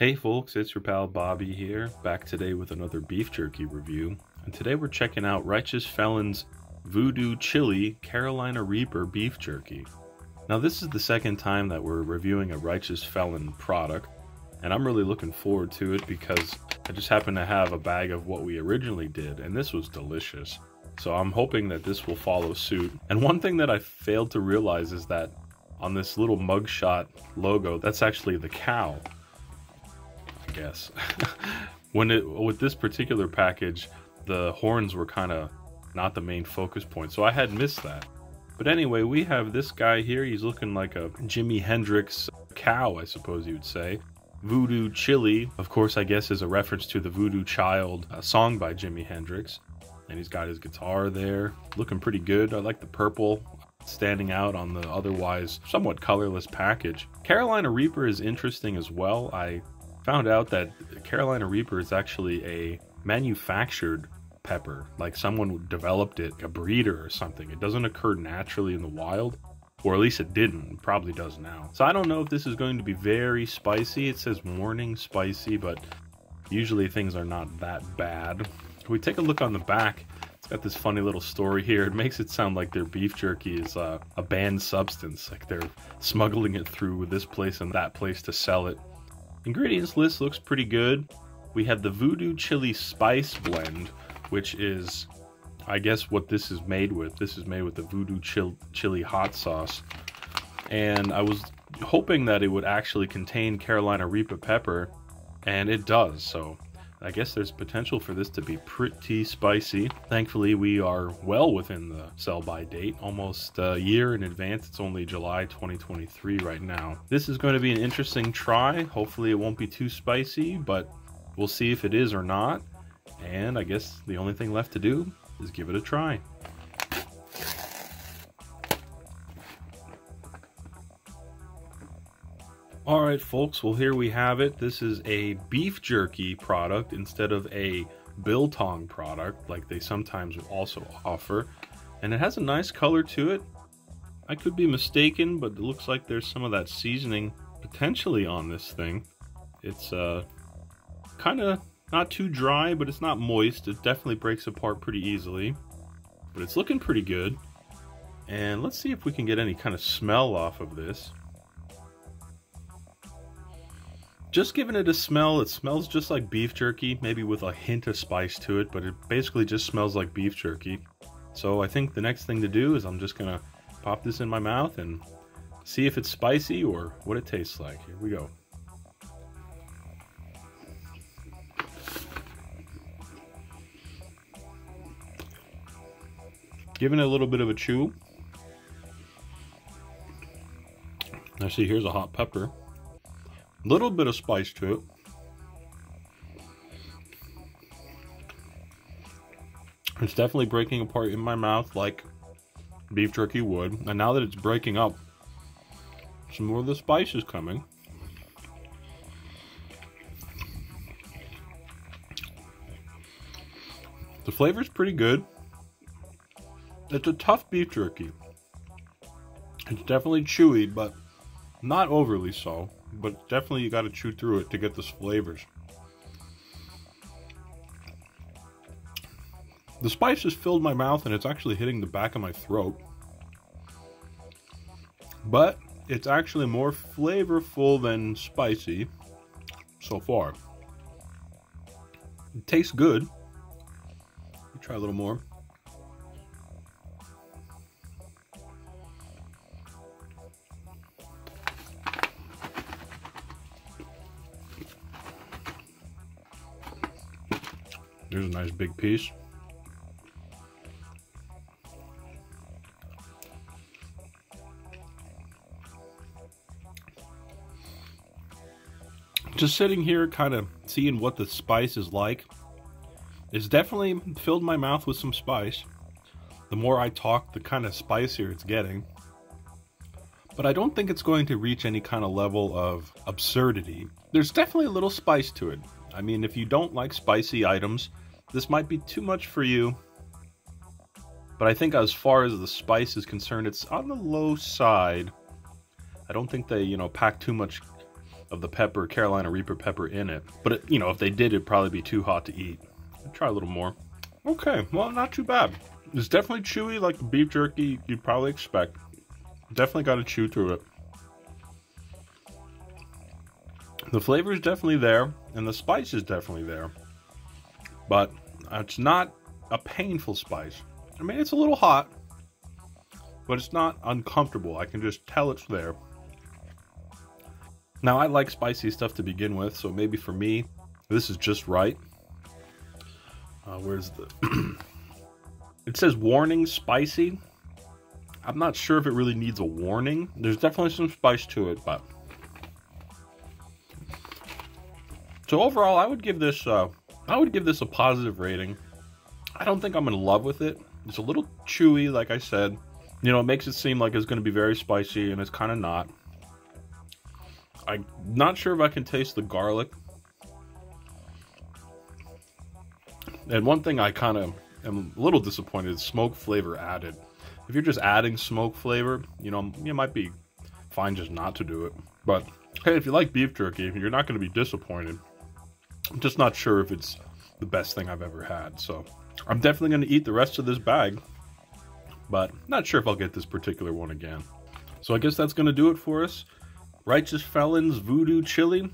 Hey folks, it's your pal Bobby here, back today with another beef jerky review, and today we're checking out Righteous Felon's Voodoo Chile Carolina Reaper beef jerky. Now this is the second time that we're reviewing a Righteous Felon product, and I'm really looking forward to it because I just happen to have a bag of what we originally did, and this was delicious. So I'm hoping that this will follow suit. And one thing that I failed to realize is that on this little mugshot logo, that's actually the cow, I guess. With this particular package, the horns were kind of not the main focus point, so I had missed that. But anyway, we have this guy here. He's looking like a Jimi Hendrix cow, I suppose you would say. Voodoo Chile, of course, I guess is a reference to the Voodoo Child, a song by Jimi Hendrix. And he's got his guitar there, looking pretty good. I like the purple standing out on the otherwise somewhat colorless package. Carolina Reaper is interesting as well. I found out that Carolina Reaper is actually a manufactured pepper, like someone developed it, a breeder or something. It doesn't occur naturally in the wild, or at least it didn't. It probably does now. So I don't know if this is going to be very spicy. It says warning spicy, but usually things are not that bad. We take a look on the back. It's got this funny little story here. It makes it sound like their beef jerky is a banned substance, like they're smuggling it through this place and that place to sell it. Ingredients list looks pretty good. We have the Voodoo Chile Spice Blend, which is, I guess, what this is made with. This is made with the Voodoo Chile hot sauce. And I was hoping that it would actually contain Carolina Reaper pepper, and it does, so I guess there's potential for this to be pretty spicy. Thankfully, we are well within the sell-by date, almost a year in advance. It's only July 2023 right now. This is going to be an interesting try. Hopefully, it won't be too spicy, but we'll see if it is or not. And I guess the only thing left to do is give it a try. All right, folks, well, here we have it. This is a beef jerky product instead of a biltong product like they sometimes also offer. And it has a nice color to it. I could be mistaken, but it looks like there's some of that seasoning potentially on this thing. It's kind of not too dry, but it's not moist. It definitely breaks apart pretty easily, but it's looking pretty good. And let's see if we can get any kind of smell off of this. Just giving it a smell, it smells just like beef jerky, maybe with a hint of spice to it, but it basically just smells like beef jerky. So I think the next thing to do is I'm just gonna pop this in my mouth and see if it's spicy or what it tastes like. Here we go. Giving it a little bit of a chew. Actually, here's a hot pepper. Little bit of spice to it. It's definitely breaking apart in my mouth like beef jerky would. And now that it's breaking up, some more of the spice is coming. The flavor's pretty good. It's a tough beef jerky. It's definitely chewy, but not overly so. But definitely you got to chew through it to get the flavors. The spice has filled my mouth and it's actually hitting the back of my throat. But it's actually more flavorful than spicy so far. It tastes good. Let me try a little more. There's a nice big piece. Just sitting here kind of seeing what the spice is like. It's definitely filled my mouth with some spice. The more I talk, the kind of spicier it's getting. But I don't think it's going to reach any kind of level of absurdity. There's definitely a little spice to it. I mean, if you don't like spicy items, this might be too much for you. But I think as far as the spice is concerned, it's on the low side. I don't think they, pack too much of the pepper, Carolina Reaper pepper in it. But, it, you know, if they did, it'd probably be too hot to eat. I'd try a little more. Okay, well, not too bad. It's definitely chewy, like the beef jerky you'd probably expect. Definitely got to chew through it. The flavor is definitely there, and the spice is definitely there. But it's not a painful spice. I mean, it's a little hot, but it's not uncomfortable. I can just tell it's there. Now, I like spicy stuff to begin with, so maybe for me, this is just right. Where's the... It says warning spicy. I'm not sure if it really needs a warning. There's definitely some spice to it, but... So overall, I would give this a positive rating. I don't think I'm in love with it. It's a little chewy, like I said. You know, it makes it seem like it's going to be very spicy, and it's kind of not. I'm not sure if I can taste the garlic. And one thing I kind of am a little disappointed is smoke flavor added. If you're just adding smoke flavor, you know, it might be fine just not to do it. But hey, if you like beef jerky, you're not going to be disappointed. I'm just not sure if it's the best thing I've ever had. So I'm definitely going to eat the rest of this bag, but not sure if I'll get this particular one again. So I guess that's going to do it for us. Righteous Felon's Voodoo Chile.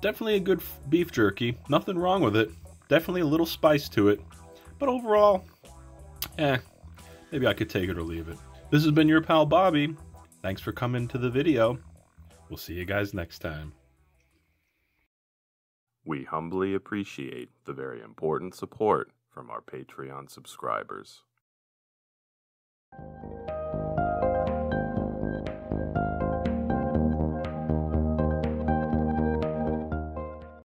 Definitely a good beef jerky. Nothing wrong with it. Definitely a little spice to it. But overall, maybe I could take it or leave it. This has been your pal Bobby. Thanks for coming to the video. We'll see you guys next time. We humbly appreciate the very important support from our Patreon subscribers.